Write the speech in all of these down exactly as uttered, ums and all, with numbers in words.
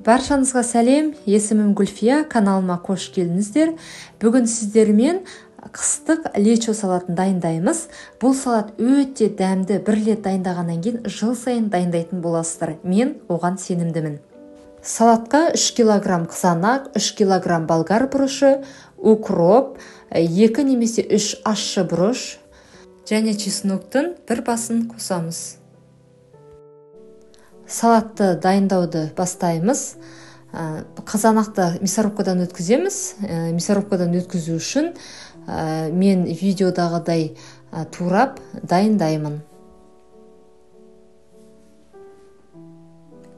Баршаңызға сәлем, есімім Гулфия, каналыма қош келдіңіздер. Бүгін сіздермен қыстық лечо салатын дайындаймыз. Бұл салат өте дәмді, бір рет дайындағаннан кейін жыл сайын дайындайтын боласыздар. Мен оған сенімдімін. Салатқа үш килограмм қызанақ, үш килограмм болгар бұрышы, укроп, екі немесе үш ащы бұрыш және чесноктың бір басын қосамыз. Салатты дайындауды бастаймыз. Қызанақты мясорубкадан өткіземіз. Мясорубкадан өткізу үшін мен видеодағыдай турап дайындаймын.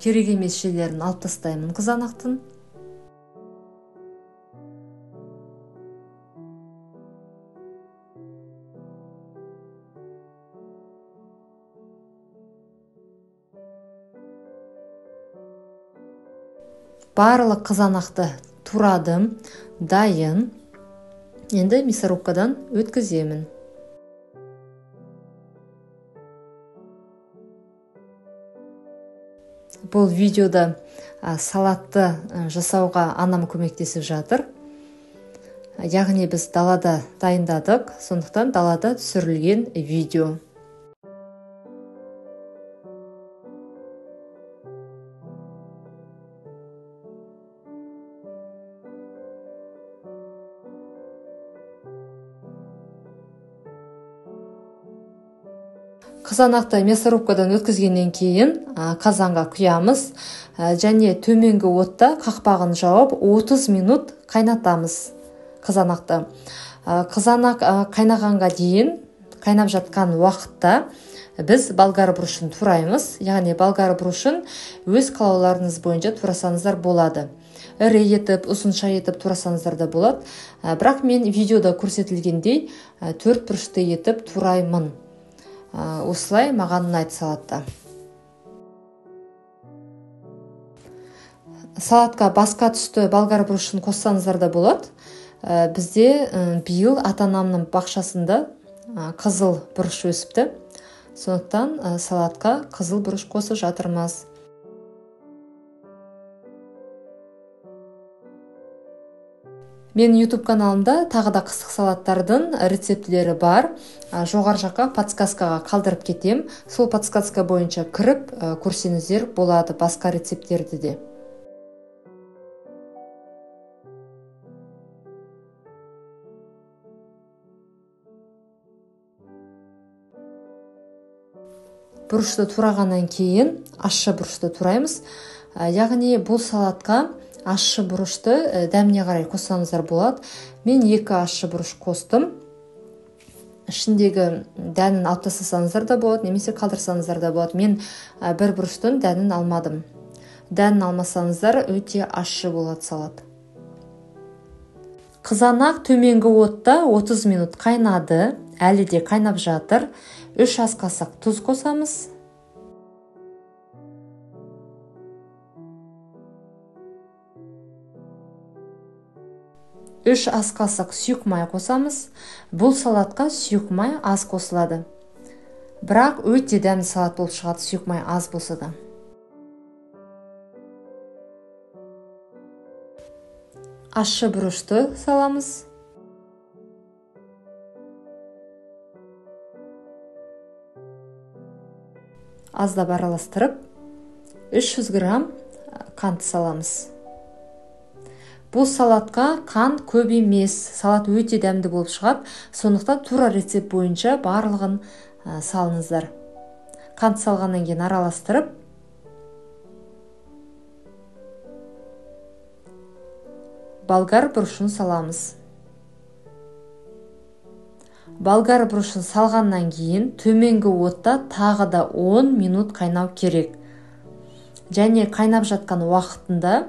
Керек емес жерлерін алып тастаймын қызанақтың. Барлық қызанақты турадым, дайын. Енді мясорубкадан өткіземін. Бұл видеода салатты жасауға анам көмектесіп жатыр. Яғни біз далада дайындадық, сондықтан далада түсірілген видео. Қызанақты мясорубкадан өткізгеннен кейін қазанға құямыз және төменгі отта қақпағын жауып отыз минут қайнатамыз қызанақты. Қызанақ қайнағанға дейін, қайнап жатқан уақытта біз болгар бұрышын тураймыз. Яғни болгар бұрышын өз қалауларыңыз бойынша турасаңыздар болады. Ірі етіп, ұсынша етіп турасаңыздар да болады. Бірақ мен видеода көрсетілгендей төрт бұрышты етіп тураймын. Осылай маған ұнайды салатта. Салатқа басқа түсті болгар бұрышын қоссаңыздар да болады. Бізде биыл ата-анамның бақшасында қызыл бұрыш өсіпті. Сондықтан салатқа қызыл бұрыш қосып жатырмыз. Мен YouTube каналымда тағы да қыстық салаттардың рецептлері бар. Жоғар жаққа подсказкаға қалдырып кетем. Сол подсказка бойынша кіріп көрсеңіздер болады басқа рецепттерді де. Бұрышты турағаннан кейін ащы бұрышты тураймыз. Яғни бұл салатқа ашы бұрышты дәміне қарай қоссаңыздар болады. Мен екі ашы бұрыш қостым. Ішіндегі дәнін алып тастасаңыздар да болады, немесе қалдырсаңыздар да болады. Мен бір бұрыштың дәнін алмадым. Дәнін алмасаңыздар өте ашы болады салат. Қызанақ төменгі отта отыз минут қайнады, әлі де қайнап жатыр. үш ас қасық тұз қосамыз. үш ас қасық сүйек май қосамыз. Бұл салатқа сүйек май аз қосылады. Бірақ өте дәмді салат болып шығады сүйек май аз болса да. Ащы бұрышты саламыз. Аздап араластырып үш жүз грамм қант саламыз. Бұл салатқа қан көп емес, салат өте дәмді болып шығады, сондықтан тура рецепт бойынша барлығын салыңыздар. Қант салғаннан кейін араластырып, болгар бұрышын саламыз. Болгар бұрышын салғаннан кейін төменгі отта тағы да он минут қайнау керек. Және қайнап жатқан уақытында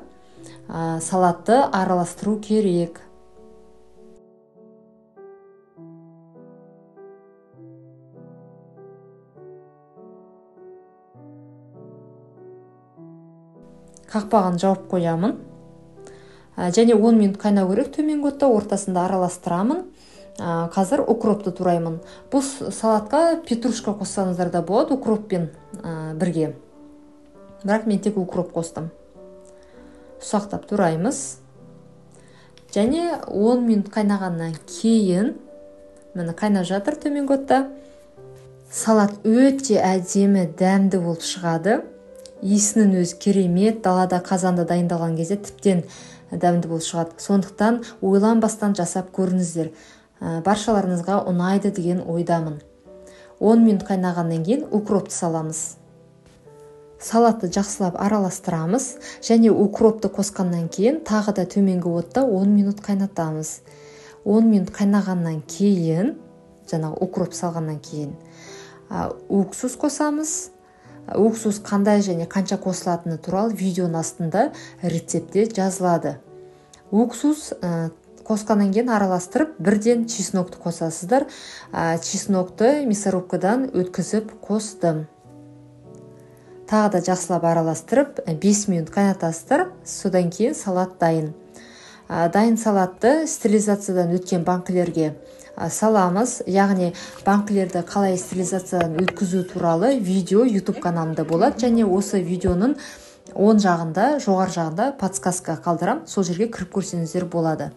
салатты араластыру керек. Қақпағын жауып қоямын. Және он минут қайнау керек. Төменгі отта ортасында араластырамын. Қазір укропты тураймын. Бұл салатқа петрушка қоссаңыздар да болады, укроппен бірге. Бірақ мен тек укроп қостым. сақтап тұраймыз. Және он минут қайнағаннан кейін, міне қайнап жатыр төменгі отта. Салат өте әдемі, дәмді болып шығады. Иісінің өзі керемет, далада қазанда дайындалған кезде тіптен дәмді болып шығады. Сондықтан ойланбастан жасап көріңіздер. Баршаларыңызға ұнайды деген ойдамын. он минут қайнағаннан кейін укропты саламыз. Салатты жақсылап араластырамыз және укропты қосқаннан кейін тағы да төменгі отта он минут қайнатамыз. он минут қайнағаннан кейін, жаңағы укроп салғаннан кейін, уксус қосамыз. Уксус қандай және қанша қосылатыны туралы видеоның астында рецептте жазылады. Уксус қосқаннан кейін араластырып, бірден чеснокты қосасыздар. Чеснокты мясорубкадан өткізіп қостым. Тағы да жақсылап араластырып, бес минут қайнатасыздар. Содан кейін салат дайын. Дайын салатты стерилизациядан өткен банкілерге саламыз. Яғни банкілерді қалай стерилизациядан өткізу туралы видео YouTube каналымда болады. Және осы видеоның оң жағында, жоғар жағында подсказка қалдырам. Сол жерге кіріп көрсеңіздер болады.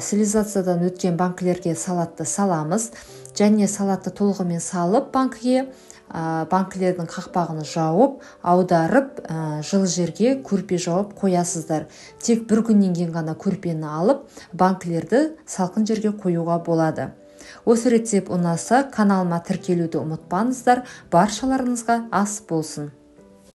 Стерилизациядан өткен банкілерге салатты саламыз. Және салатты толығымен салып банкіге, банкілердің қақпағын жауып, аударып, жылы жерге көрпе жауып қоясыздар. Тек бір күннен кейін ғана көрпені алып, банкілерді салқын жерге қоюға болады. Осы рецепт ұнаса, каналыма тіркелуді ұмытпаңыздар. Баршаларыңызға ас болсын.